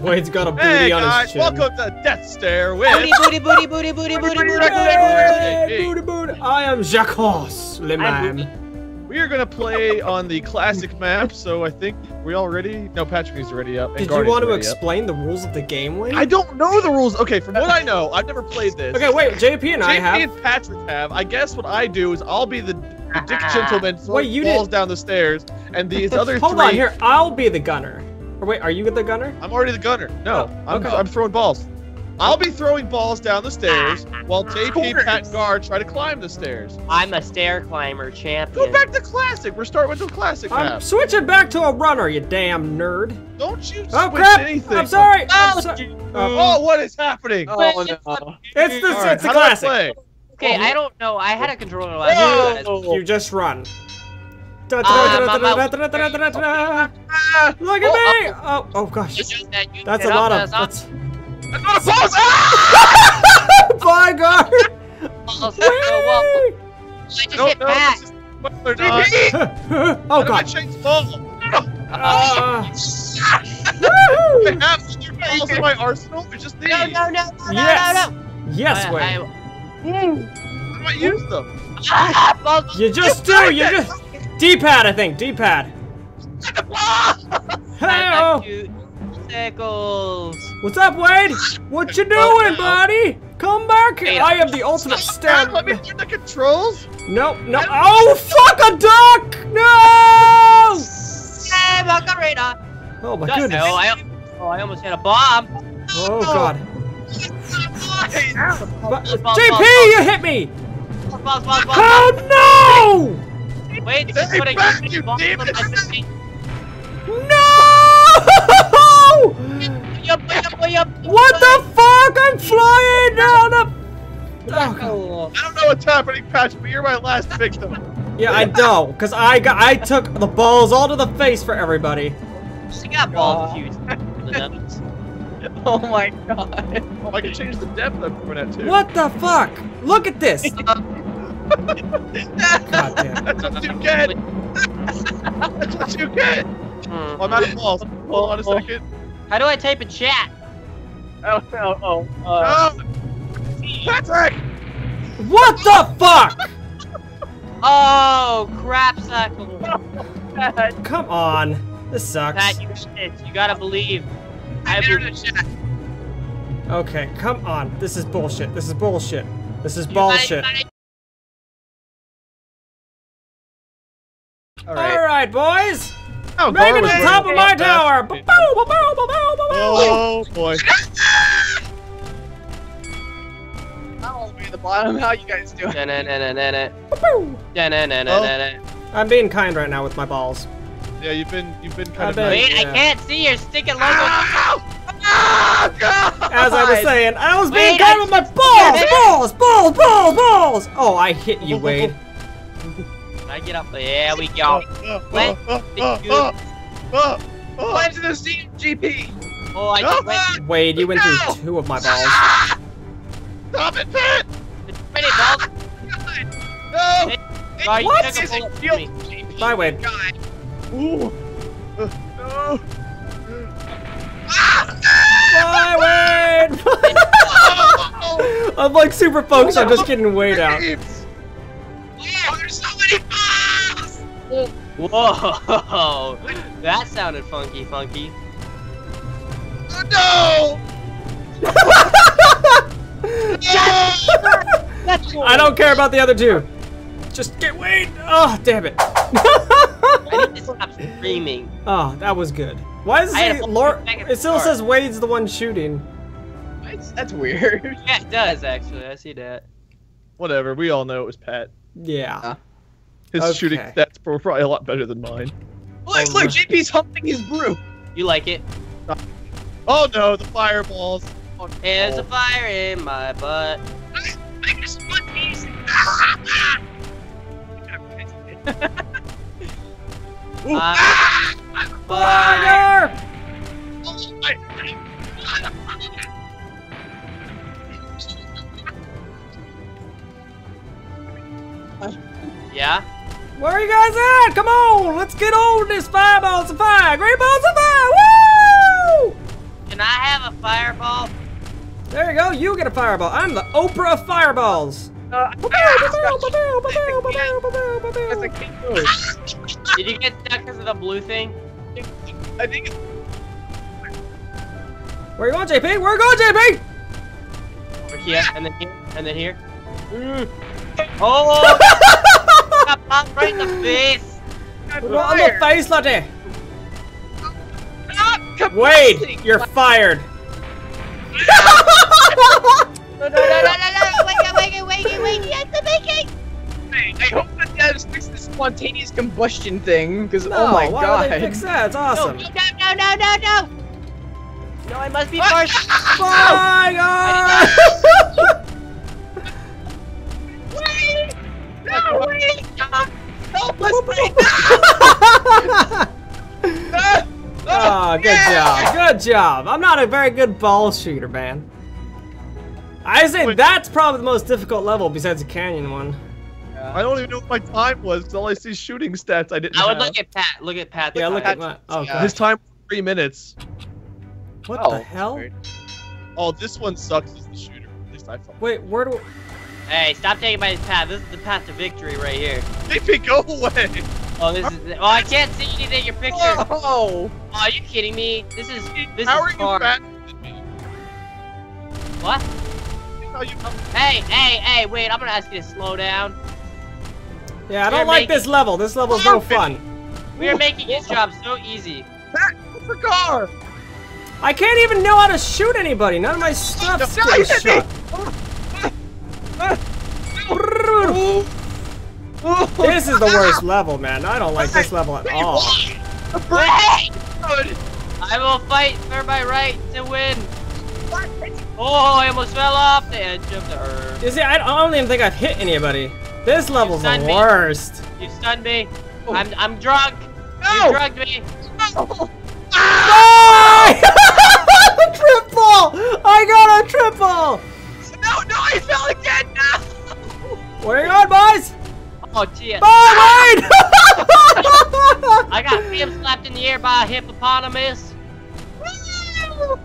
Wade's got a booty on his chin. Hey guys, welcome to Death Stair with... Booty, booty, booty, booty, booty, booty, booty, booty, booty, booty. I am Jacques Hors, le man. We are going to play on the classic map, so I think we all ready? No, Patrick is already up. Did you want to explain the rules of the game, Wade? I don't know the rules. Okay, from what I know, I've never played this. Okay, wait, JP and I have. JP and Patrick have. I guess what I do is I'll be the... dick gentleman falls down the stairs, and these other three... Hold on, here, I'll be the gunner. Or wait, are you the gunner? I'm already the gunner. No, I'm throwing balls. I'll be throwing balls down the stairs, while JP, Pat, and Gar try to climb the stairs. I'm a stair climber champion. Go back to classic. We're starting with the classic map. Switching back to a runner, you damn nerd. Don't you switch anything. I'm sorry. Oh, what is happening? Oh, no. It's the classic. Okay, I don't know. I had a controller last time. You just run. Look at me! Oh gosh. That's a lot of. That's not a pulse! By God! I just hit back. Oh God! I have two balls in my arsenal. It's just these. No! Yes, Wade. How do I use them? You just do. You just. D-pad, I think. D-pad. Hey-o. What's up, Wade? What you doing, buddy? Come back here. I am the ultimate stab. Let me do the controls. No. Oh, fuck a duck! No! Hey, Macarena. Oh my goodness. No, I almost hit a bomb. Oh God. JP, you hit me. Oh no! Wait, this is putting you demon! No! What the fuck? I'm flying down a... Oh. I don't know what's happening, Patch, but you're my last victim. Yeah, I know, because I took the balls all to the face for everybody. She got balls huge. Oh my God. Oh, I can change the depth I'm coming at, too. What the fuck? Look at this! God damn. That's what you get! That's what you get! Oh, I'm out of balls. Hold on a second. How do I type in chat? Patrick! What the fuck?! Oh, crap cycle. Come on. This sucks. Pat, you shit. You gotta believe. I believe chat. Okay, come on. This is bullshit. This is bullshit. This is bullshit. All right, boys. Oh, maybe to the top of my tower. Oh boy. I want to be the bottom. How you guys doing? I'm being kind right now with my balls. Yeah, you've been kind of. Wait, I can't see. You're sticking logo. As I was saying, I was being kind with my balls, balls. Oh, I hit you, Wade. I get up there. Yeah, we go. Let's do the GP. Oh, I just Wade, you went through two of my balls. Stop it, Pat! It's many balls. No! Right, what? Is it GP? Bye, Wade. God. Ooh. No. Bye, Wade! I'm like super focused. I'm just getting Wade out. Oh, there's so many balls! Whoa! That sounded funky. Oh, no! I don't care about the other two. Just get Wade! Oh, damn it. I need to stop screaming. Oh, that was good. Why does it still says Wade's the one shooting? That's weird. Yeah, it does, actually. I see that. Whatever. We all know it was Pat. Yeah. His shooting stats were probably a lot better than mine. Look, JP's humping his brew. You like it? Oh no, the fireballs. Oh, no. There's a fire in my butt. I just want these. Fire! Yeah? Where are you guys at? Come on! Let's get on this fireballs of fire! Great balls of fire! Woo! Can you get a fireball. I'm the Oprah of fireballs. Did you get stuck because of the blue thing? I think it's... Where you going, JP? Where you going, JP? Over here, and then here, and then here. Mm. Oh! Right in the face! We're on the face, laddie! Wade, you're fired! No, wait, yes, I'm making! I hope that devs fix this spontaneous combustion thing, because oh my god. Why would they fix that? It's awesome. No! No, I must be first! Oh my god! Wait! No, wait! Help us! Oh, good job, good job. I'm not a very good ball shooter, man. I say that's probably the most difficult level besides the canyon one. I don't even know what my time was, because all I see is shooting stats I didn't have. I would look at Pat, Yeah, look at Pat. Oh, okay. His time was 3 minutes. What the hell? Weird. Oh, this one sucks as the shooter. At least I thought. Wait, where do Hey, stop taking my path. This is the path to victory right here. JP, go away! Oh, this is. Oh, I can't see anything in your picture. Oh! Oh, are you kidding me? This is. This How is hard. How are you faster than me? What? Hey, wait! I'm gonna ask you to slow down. Yeah, I don't like this level. This level is no fun. We are making his job so easy. That for Gar. I can't even know how to shoot anybody. None of my stuff's getting shot. This is the worst level, man. I don't like this level at all. I will fight for my right to win. Oh, I almost fell off the edge of the earth. You see, I don't even think I've hit anybody. This level's the worst. You stunned me. I'm drunk. No. You drugged me. No. Ah! Triple! I got a triple! No, I fell again! No! Where are you going, boys? Oh, jeez. Bye, Wade! I got him slapped in the air by a hippopotamus.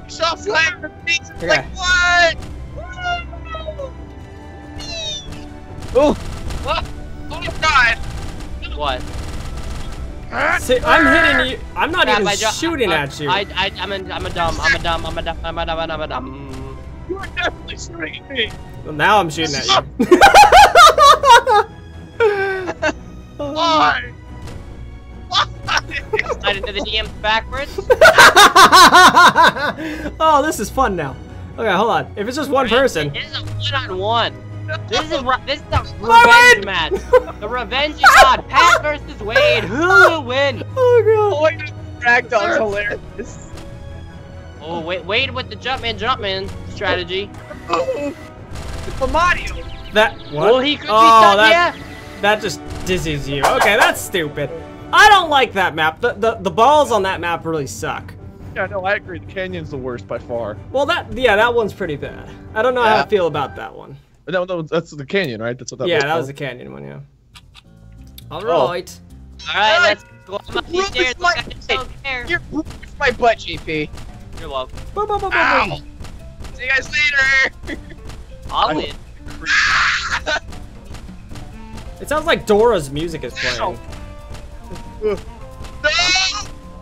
Shot slapped in the face. Like, what? Oh! What? Oh, my God! What? See, I'm hitting you. I'm not even shooting at you. I'm a dumb. You are definitely shooting at me. Well, now I'm shooting at you. Why? Why? Slide into the DMs backwards. Oh, this is fun now. Okay, hold on. If it's just one person. This is a one-on-one. This is a revenge match. The revenge is God. Pat versus Wade. Who will win? Oh god. Ragdoll's hilarious. Oh, Wade with the Jumpman strategy. For Mario. That what? Well, he could be stuck here. That just dizzies you. Okay, that's stupid. I don't like that map. The balls on that map really suck. Yeah, no, I agree. The canyon's the worst by far. Well, that one's pretty bad. I don't know how I feel about that one. No, that's the canyon, right? That's what that was. Yeah, that was the canyon one, yeah. Alright. Alright, let's go up these stairs. You're it's my butt, JP. You're welcome. Ow. See you guys later! I'll win. It sounds like Dora's music is playing. No!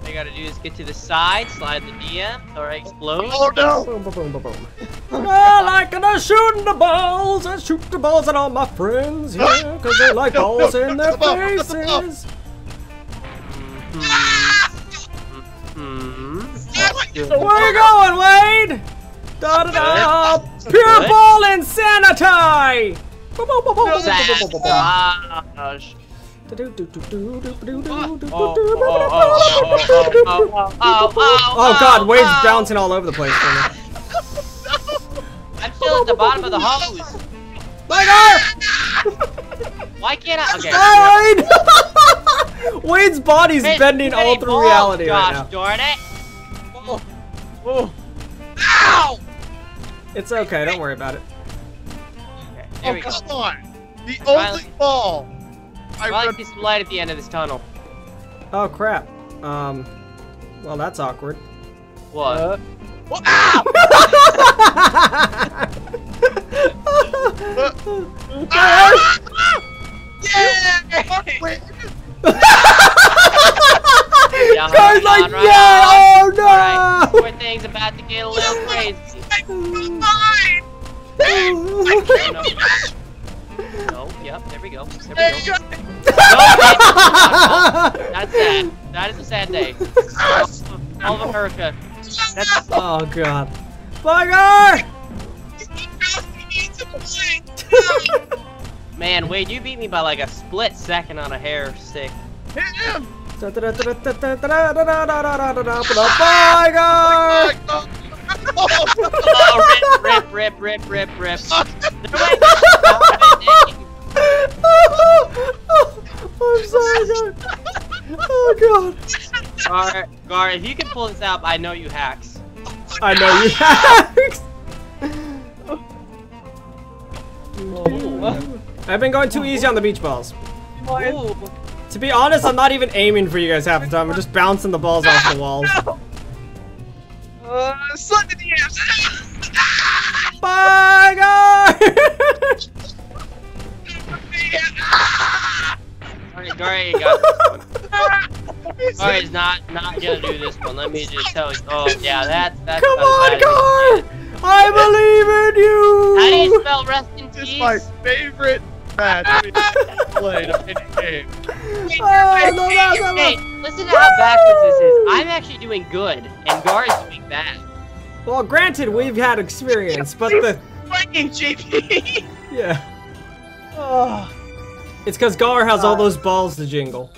All you gotta do is get to the side, slide the DM, or explode. Oh no! Boom, boom, boom, boom, boom. Well, I can shoot the balls! I shoot the balls at all my friends here, yeah, cause they like balls in their faces! Where you going, Wade? Da-da-da! Pure ball insanity! Oh god, Wade's bouncing all over the place for me. I'm still at the bottom of the hose. My god! Why can't I? Okay. Wade's body's bending all through reality right now. Gosh darn it! Oh. Ow! It's okay, don't worry about it. Okay, oh, come on! The only ball! I like this light at the end of this tunnel. Oh, crap. Well, that's awkward. What? Ow! Gar's like, right, yeah! Oh no! Right. Poor thing's about to get a little crazy. No, yep, there we go. There we go. That's sad. That is a sad day. All of America. That's oh god. Bye, Gar! Man, Wade, you beat me by like a split second on a hair stick. Bye, guys! Oh, rip. Oh, I'm sorry, God. Oh, God. Gar, if you can pull this out, I know you hacks. I know you hacks! Ooh. I've been going too easy on the beach balls. Ooh. To be honest, I'm not even aiming for you guys half the time. I'm just bouncing the balls off the walls. Slug in the ass. Bye, Gar. Alright, Gar ain't got this one. Gar is not gonna do this one. Let me just tell you. Oh yeah, that's. Come on, Gar! I believe in you. How do you spell rest in peace? This is my favorite match played in any game. Hey, listen to how backwards this is. I'm actually doing good, and Gar is doing bad. Well, granted, we've had experience, but the fucking GP. Yeah. Oh. It's because Gar has all those balls to jingle.